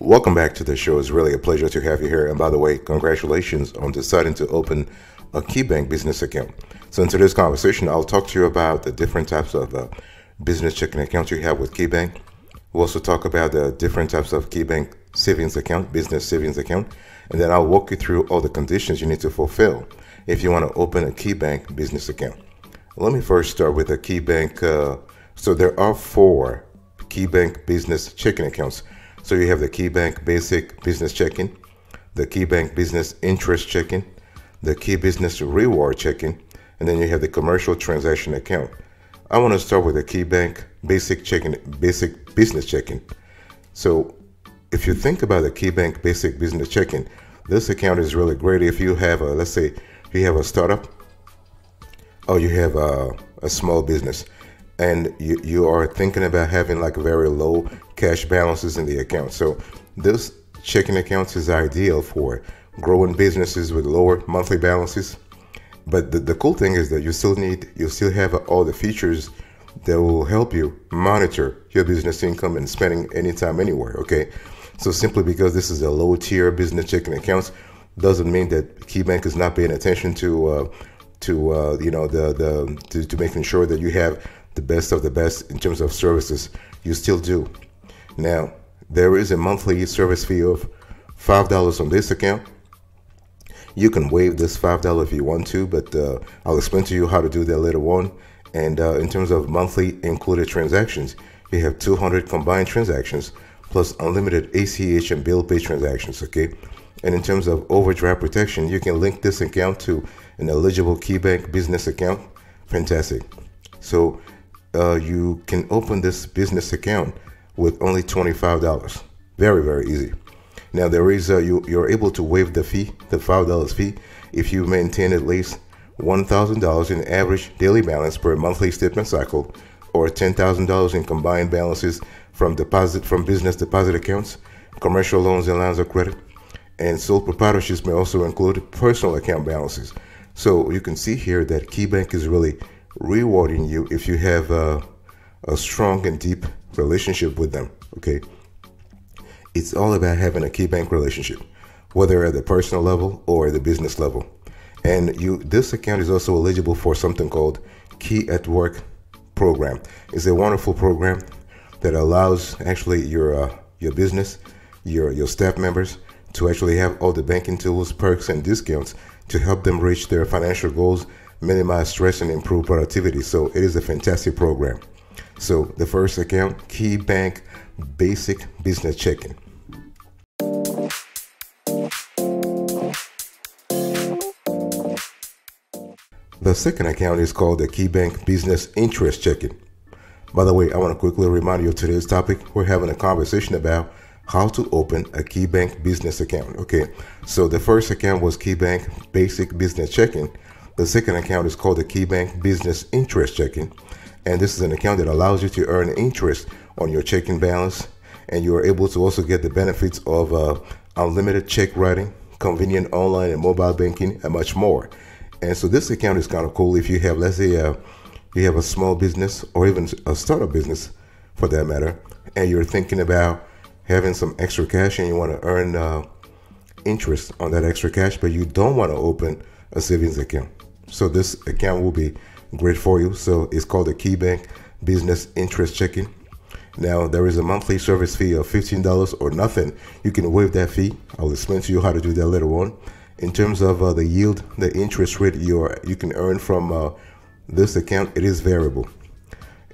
Welcome back to the show. It's really a pleasure to have you here. And by the way, congratulations on deciding to open a KeyBank business account. So in today's conversation, I'll talk to you about the different types of business checking accounts you have with KeyBank. We'll also talk about the different types of KeyBank savings account, business savings account. And then I'll walk you through all the conditions you need to fulfill if you want to open a KeyBank business account. Let me first start with a KeyBank. So there are four KeyBank business checking accounts. So you have the KeyBank Basic Business Checking, the KeyBank Business Interest Checking, the Key Business Reward Checking, and then you have the Commercial Transaction Account. I want to start with the KeyBank Basic Business Checking. So if you think about the KeyBank Basic Business Checking, this account is really great if you have a, let's say you have a startup or you have a small business, and you are thinking about having like very low cash balances in the account. So this checking account is ideal for growing businesses with lower monthly balances. But the cool thing is that you still have all the features that will help you monitor your business income and spending anytime, anywhere. Okay, so simply because this is a low tier business checking account doesn't mean that KeyBank is not paying attention to making sure that you have the best of the best in terms of services. You still do. Now, there is a monthly service fee of $5 on this account. You can waive this $5 if you want to, but I'll explain to you how to do that later on. And in terms of monthly included transactions, you have 200 combined transactions plus unlimited ACH and bill pay transactions, okay? And in terms of overdraft protection, you can link this account to an eligible KeyBank business account. Fantastic. So you can open this business account with only $25. Very, very easy. Now there is you're able to waive the fee, the $5 fee, if you maintain at least $1,000 in average daily balance per monthly statement cycle, or $10,000 in combined balances from business deposit accounts, commercial loans and lines of credit, and sole proprietorships may also include personal account balances. So you can see here that KeyBank is really rewarding you if you have a strong and deep relationship with them. Okay, it's all about having a KeyBank relationship, whether at the personal level or the business level. And this account is also eligible for something called Key at Work program. It's a wonderful program that allows actually your business, your staff members to actually have all the banking tools, perks, and discounts to help them reach their financial goals, minimize stress, and improve productivity. So it is a fantastic program. So the first account, KeyBank Basic Business Checking. The second account is called the KeyBank Business Interest Checking. By the way, I want to quickly remind you of today's topic. We're having a conversation about how to open a KeyBank business account. Okay, so the first account was KeyBank Basic Business Checking. The second account is called the KeyBank Business Interest Checking. And this is an account that allows you to earn interest on your checking balance. And you are able to also get the benefits of unlimited check writing, convenient online and mobile banking, and much more. And so this account is kind of cool if you have, let's say, you have a small business or even a startup business for that matter, and you're thinking about having some extra cash and you want to earn interest on that extra cash, but you don't want to open a savings account. So this account will be great for you. So it's called the KeyBank Business Interest Checking. Now there is a monthly service fee of $15 or nothing. You can waive that fee. I'll explain to you how to do that later on. In terms of the yield, the interest rate you can earn from this account, it is variable.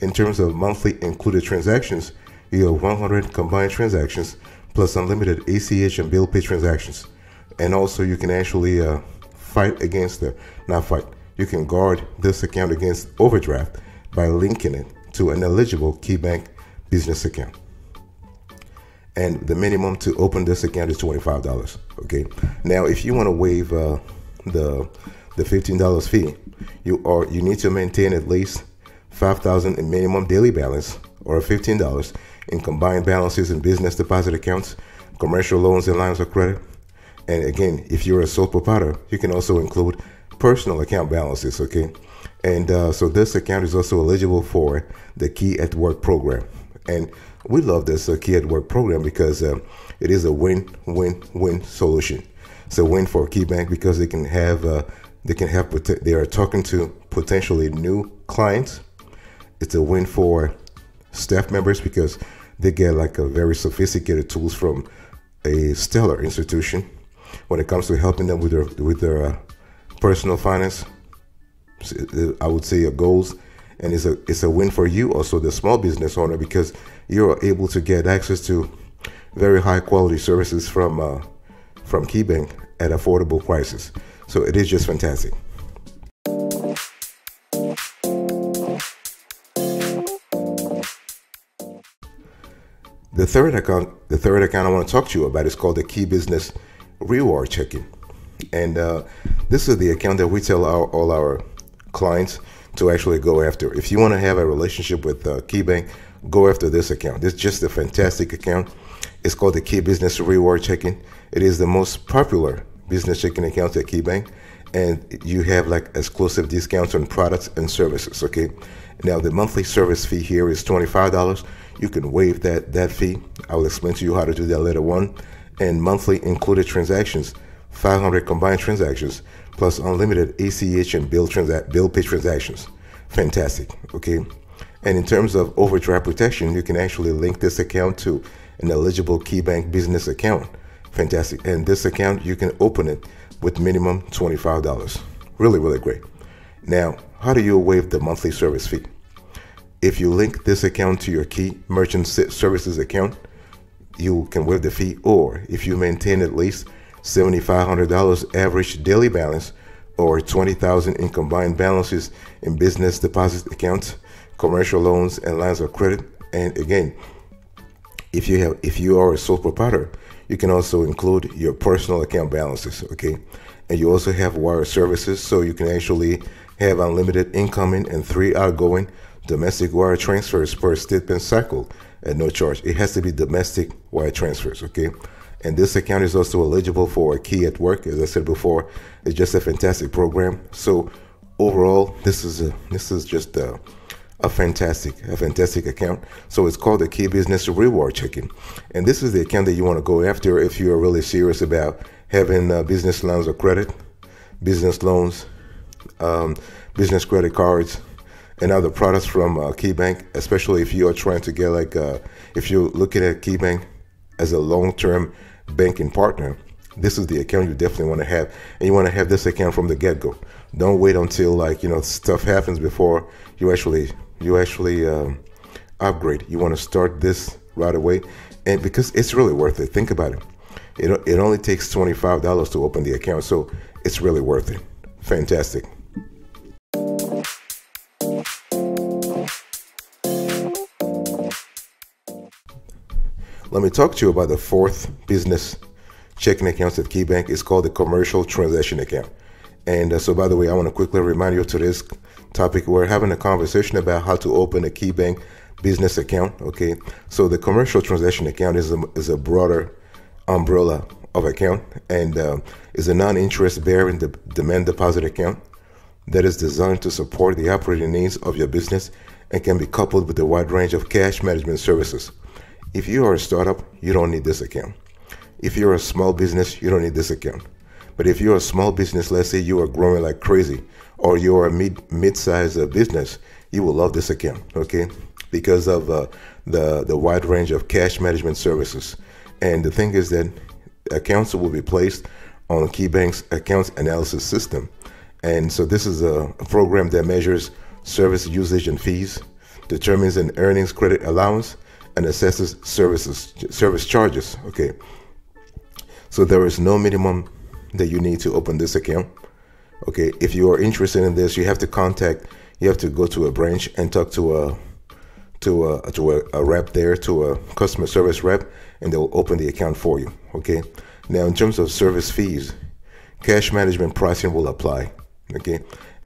In terms of monthly included transactions, you have 100 combined transactions plus unlimited ACH and bill pay transactions. And also you can actually you can guard this account against overdraft by linking it to an eligible KeyBank business account. And the minimum to open this account is $25. Okay. Now, if you want to waive the $15 fee, you need to maintain at least $5,000 in minimum daily balance or $15 in combined balances in business deposit accounts, commercial loans and lines of credit. And again, if you're a sole proprietor, you can also include personal account balances. Okay. And so this account is also eligible for the Key at Work program. And we love this Key at Work program because it is a win-win-win solution. It's a win for KeyBank because they are talking to potentially new clients. It's a win for staff members because they get like a very sophisticated tools from a stellar institution when it comes to helping them with their personal finance. I would say your goals, and it's a win for you also, the small business owner, because you're able to get access to very high quality services from KeyBank at affordable prices. So it is just fantastic. The third account I want to talk to you about is called the Key Business Reward Checking, and this is the account that we tell all our clients to actually go after. If you want to have a relationship with KeyBank, go after this account. It's just a fantastic account. It's called the Key Business Reward Checking. It is the most popular business checking account at KeyBank, and you have like exclusive discounts on products and services. Okay, now the monthly service fee here is $25. You can waive that fee. I will explain to you how to do that later on. And monthly included transactions, 500 combined transactions, plus unlimited ACH and bill pay transactions. Fantastic, okay? And in terms of overdraft protection, you can actually link this account to an eligible KeyBank business account. Fantastic. And this account, you can open it with minimum $25. Really, really great. Now, how do you waive the monthly service fee? If you link this account to your Key Merchant Services account, you can waive the fee, or if you maintain at least $7,500 average daily balance or $20,000 in combined balances in business deposit accounts, commercial loans, and lines of credit. And again, if you are a sole proprietor, you can also include your personal account balances, okay? And you also have wire services, so you can actually have unlimited incoming and 3 outgoing domestic wire transfers per statement cycle at no charge. It has to be domestic wire transfers, okay? And this account is also eligible for Key at Work. As I said before, it's just a fantastic program. So overall, this is just a fantastic account. So it's called the Key Business Reward Checking, and this is the account that you want to go after if you are really serious about having business lines of credit, business loans, business credit cards, and other products from KeyBank. Especially if you are trying to get like if you're looking at KeyBank as a long-term banking partner, this is the account you definitely want to have, and you want to have this account from the get-go. Don't wait until stuff happens before you actually upgrade. You want to start this right away, and because it's really worth it. Think about it. It only takes $25 to open the account, so it's really worth it. Fantastic. Let me talk to you about the fourth business checking account at KeyBank. It's called the Commercial Transaction Account. And so, by the way, I want to quickly remind you to this topic. We're having a conversation about how to open a KeyBank business account. Okay, so the Commercial Transaction Account is a broader umbrella of account, and is a non-interest bearing demand deposit account that is designed to support the operating needs of your business and can be coupled with a wide range of cash management services. If you are a startup, you don't need this account. If you're a small business, you don't need this account. But if you're a small business, let's say you are growing like crazy, or you're a mid-sized business, you will love this account, okay? Because of the wide range of cash management services. And the thing is that accounts will be placed on KeyBank's accounts analysis system. And so this is a program that measures service usage and fees, determines an earnings credit allowance, and assesses service charges. Okay, so there is no minimum that you need to open this account. Okay, if you are interested in this, you have to go to a branch and talk to a rep there, to a customer service rep, and they will open the account for you. Okay, now in terms of service fees, cash management pricing will apply. Okay,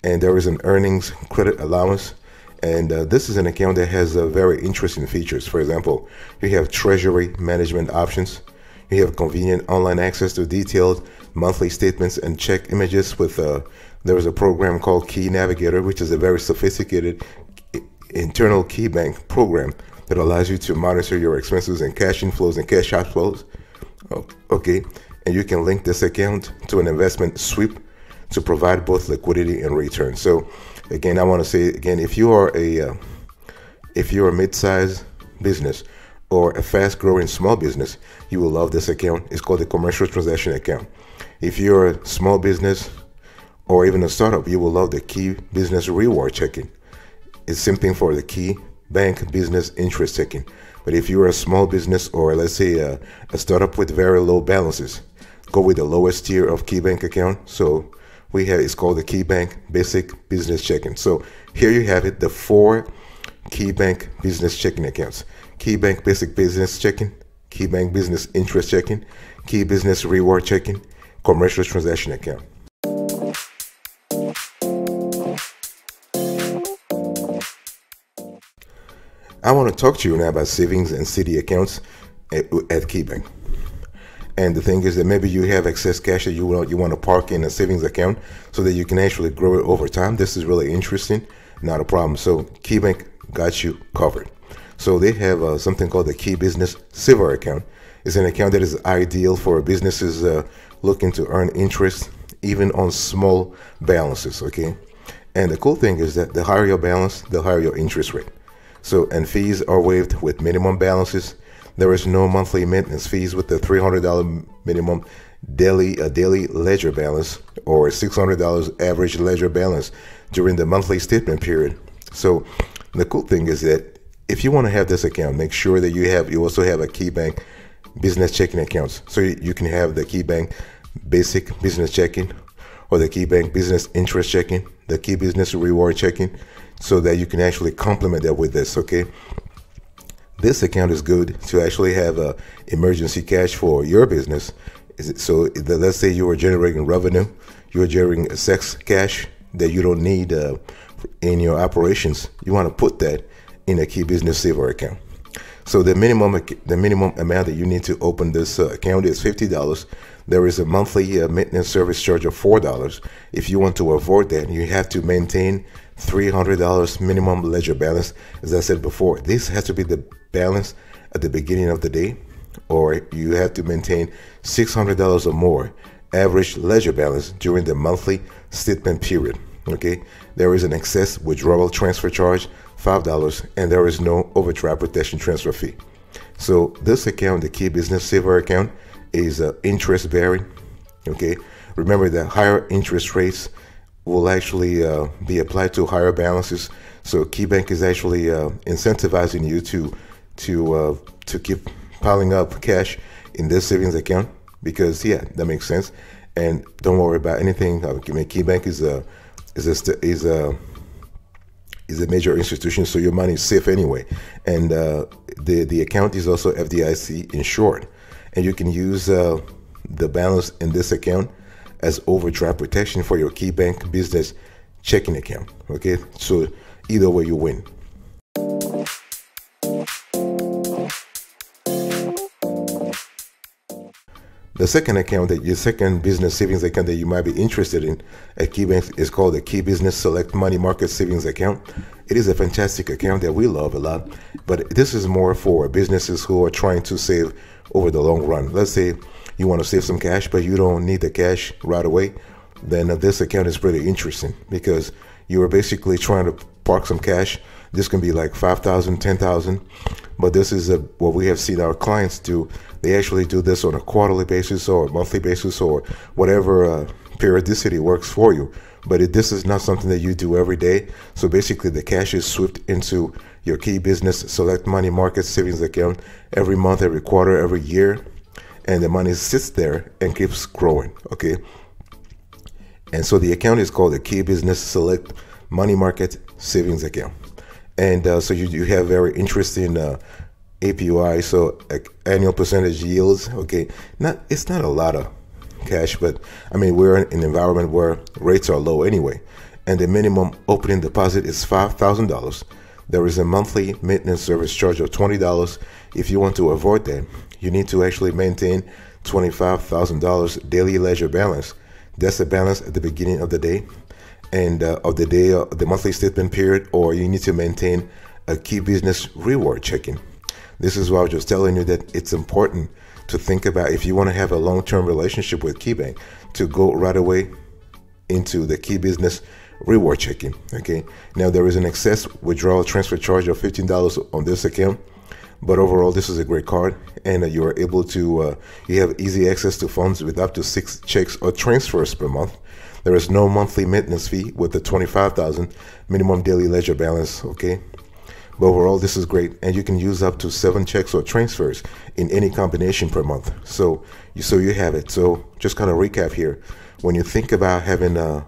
and there is an earnings credit allowance. And this is an account that has very interesting features. For example, you have treasury management options. You have convenient online access to detailed monthly statements and check images with, there is a program called Key Navigator, which is a very sophisticated internal KeyBank program that allows you to monitor your expenses and cash inflows and cash outflows. Okay, and you can link this account to an investment sweep to provide both liquidity and return. So again, I want to say again, if you are a mid-sized business or a fast-growing small business, you will love this account. It's called the commercial transaction account. If you're a small business or even a startup, you will love the Key Business Reward Checking. It's same thing for the KeyBank Business Interest Checking. But if you're a small business or let's say a startup with very low balances, go with the lowest tier of KeyBank account. So we have, it's called the KeyBank Basic Business Checking. So here you have it, the four KeyBank Business Checking accounts: KeyBank Basic Business Checking, KeyBank Business Interest Checking, Key Business Reward Checking, Commercial Transaction Account. I want to talk to you now about savings and CD accounts at KeyBank. And the thing is that maybe you have excess cash that you want to park in a savings account so that you can actually grow it over time. This is really interesting, not a problem. So KeyBank got you covered. So they have something called the Key Business Silver account. It's an account that is ideal for businesses looking to earn interest even on small balances, okay? And the cool thing is that the higher your balance, the higher your interest rate. So, and fees are waived with minimum balances. There is no monthly maintenance fees with the $300 minimum daily ledger balance or $600 average ledger balance during the monthly statement period. So the cool thing is that if you want to have this account, make sure that you also have a KeyBank business checking account. So you can have the KeyBank Basic Business Checking or the KeyBank Business Interest Checking, the Key Business Reward Checking, so that you can actually complement that with this, okay? This account is good to actually have emergency cash for your business. So let's say you are generating revenue, you are generating excess cash that you don't need in your operations. You want to put that in a Key Business Saver account. So the minimum amount that you need to open this account is $50. There is a monthly maintenance service charge of $4. If you want to avoid that, you have to maintain $300 minimum ledger balance. As I said before, this has to be the balance at the beginning of the day, or you have to maintain $600 or more average ledger balance during the monthly statement period. Okay, there is an excess withdrawal transfer charge, $5, and there is no overdraft protection transfer fee. So this account, the Key Business Saver account, is interest bearing. Okay, remember that higher interest rates will actually be applied to higher balances. So KeyBank is actually incentivizing you to keep piling up cash in this savings account, because yeah, that makes sense. And don't worry about anything. KeyBank is a major institution, so your money is safe anyway. And the account is also FDIC insured, and you can use the balance in this account as overdraft protection for your KeyBank Business Checking account. Okay, so either way you win. The second account, your second business savings account that you might be interested in at KeyBank, is called the Key Business Select Money Market Savings Account. It is a fantastic account that we love a lot, but this is more for businesses who are trying to save over the long run. Let's say you want to save some cash, but you don't need the cash right away. Then this account is pretty interesting because you are basically trying to park some cash. This can be like $5,000, $10,000, but this is what we have seen our clients do. They actually do this on a quarterly basis or a monthly basis or whatever periodicity works for you. But this is not something that you do every day. So basically the cash is swept into your Key Business Select Money Market Savings account every month, every quarter, every year, and the money sits there and keeps growing, okay? And so the account is called the Key Business Select Money Market Savings account. And so you have very interesting APY, so annual percentage yields. Okay, it's not a lot of cash, but I mean, we're in an environment where rates are low anyway. And the minimum opening deposit is $5,000. There is a monthly maintenance service charge of $20. If you want to avoid that, you need to actually maintain $25,000 daily ledger balance. That's the balance at the beginning of the day. And of the monthly statement period, or you need to maintain a Key Business Reward Check-in. This is why I was just telling you that it's important to think about, if you want to have a long-term relationship with KeyBank, to go right away into the Key Business Reward Check-in. Okay, now there is an excess withdrawal transfer charge of $15 on this account, but overall this is a great card, and you are able to you have easy access to funds with up to 6 checks or transfers per month. There is no monthly maintenance fee with the $25,000 minimum daily ledger balance. Okay, but overall this is great, and you can use up to 7 checks or transfers in any combination per month. So you have it. So just kind of recap here, when you think about having a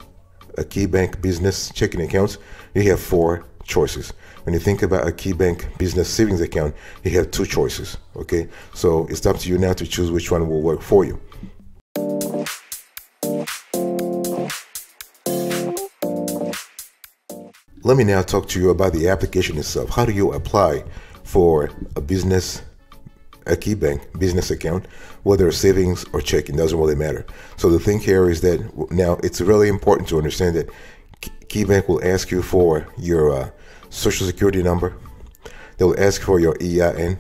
KeyBank business checking account, you have 4 choices. When you think about a KeyBank business savings account, you have 2 choices. Okay, so it's up to you now to choose which one will work for you. Let me now talk to you about the application itself. How do you apply for a KeyBank business account, whether savings or checking, doesn't really matter. So the thing here is that now it's really important to understand that KeyBank will ask you for your social security number. They'll ask for your EIN.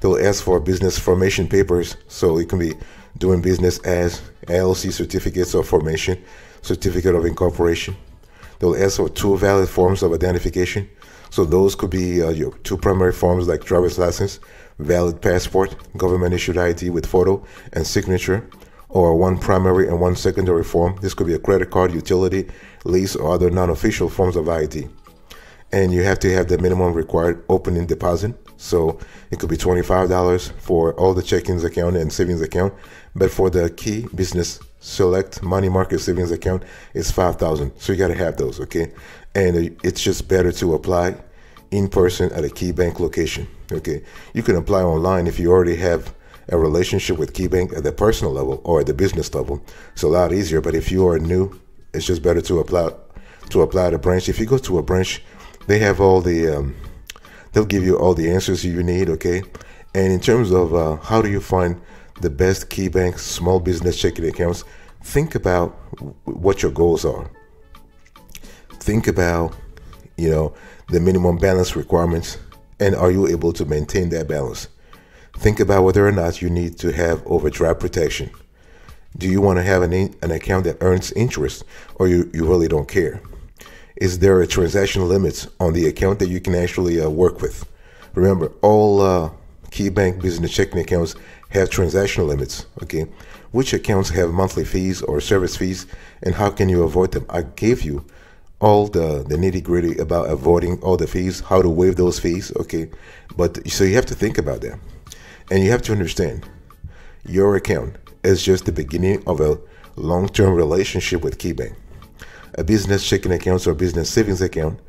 They'll ask for business formation papers. So it can be doing business as, LLC certificates of formation, certificate of incorporation. They'll ask for 2 valid forms of identification. So those could be your 2 primary forms, like driver's license, valid passport, government issued ID with photo and signature, or 1 primary and 1 secondary form. This could be a credit card, utility, lease, or other non-official forms of ID. And you have to have the minimum required opening deposit. So it could be $25 for all the checkings account and savings account, but for the Key Business Select money market savings account is $5,000. So you got to have those. Okay, and it's just better to apply in person at a KeyBank location. Okay, you can apply online if you already have a relationship with KeyBank at the personal level or at the business level. It's a lot easier, but if you are new, it's just better to apply at a branch. If you go to a branch, they have all the they'll give you all the answers you need. Okay, and in terms of how do you find the best KeyBank small business checking accounts, think about what your goals are. Think about, you know, the minimum balance requirements, and are you able to maintain that balance? Think about whether or not you need to have overdraft protection. Do you want to have an account that earns interest, or you really don't care? Is there a transaction limit on the account that you can actually work with? Remember, all KeyBank business checking accounts have transactional limits. Okay, which accounts have monthly fees or service fees, and how can you avoid them? I gave you all the nitty-gritty about avoiding all the fees, how to waive those fees. Okay, but so you have to think about that, and you have to understand your account is just the beginning of a long-term relationship with KeyBank. A business checking account or business savings account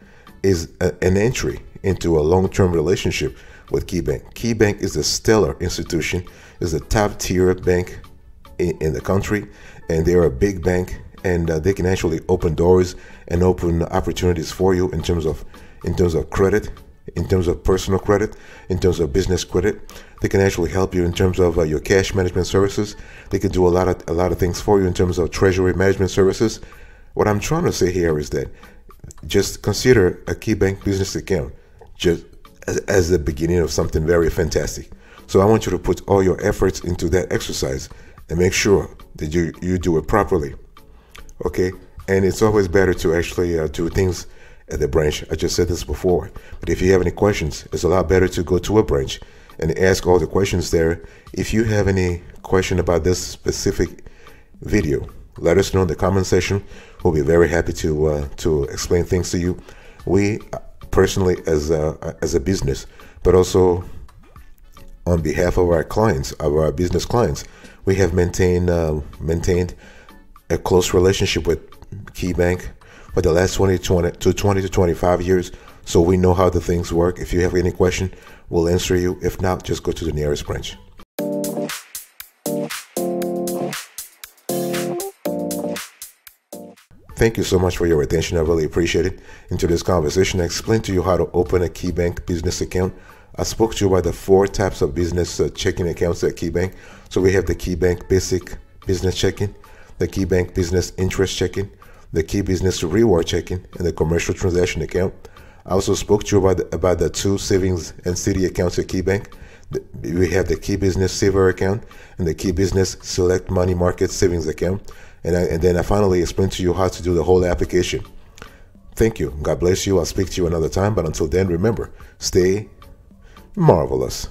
is an entry into a long-term relationship with KeyBank. KeyBank is a stellar institution, is a top-tier bank in the country, and they are a big bank, and they can actually open doors and open opportunities for you in terms of credit, in terms of personal credit, in terms of business credit. They can actually help you in terms of your cash management services. They can do a lot of things for you in terms of treasury management services. What I'm trying to say here is that just consider a KeyBank business account just as the beginning of something very fantastic. So I want you to put all your efforts into that exercise and make sure that you do it properly. Okay, and it's always better to actually do things at the branch. I just said this before, but if you have any questions, it's a lot better to go to a branch and ask all the questions there. If you have any question about this specific video, let us know in the comment section. We'll be very happy to explain things to you. We personally, as a business, but also on behalf of our clients, of our business clients, we have maintained a close relationship with KeyBank for the last 20 to 25 years. So we know how the things work. If you have any question, we'll answer you. If not, just go to the nearest branch. Thank you so much for your attention. I really appreciate it. In today's conversation, I explained to you how to open a KeyBank business account. I spoke to you about the 4 types of business checking accounts at KeyBank. So we have the KeyBank Basic Business Checking, the KeyBank Business Interest Checking, the Key Business Reward Checking, and the Commercial Transaction Account. I also spoke to you about the two savings and CD accounts at KeyBank. We have the Key Business Saver account and the Key Business Select Money Market Savings account. And then I finally explained to you how to do the whole application. Thank you. God bless you. I'll speak to you another time. But until then, remember, stay marvelous.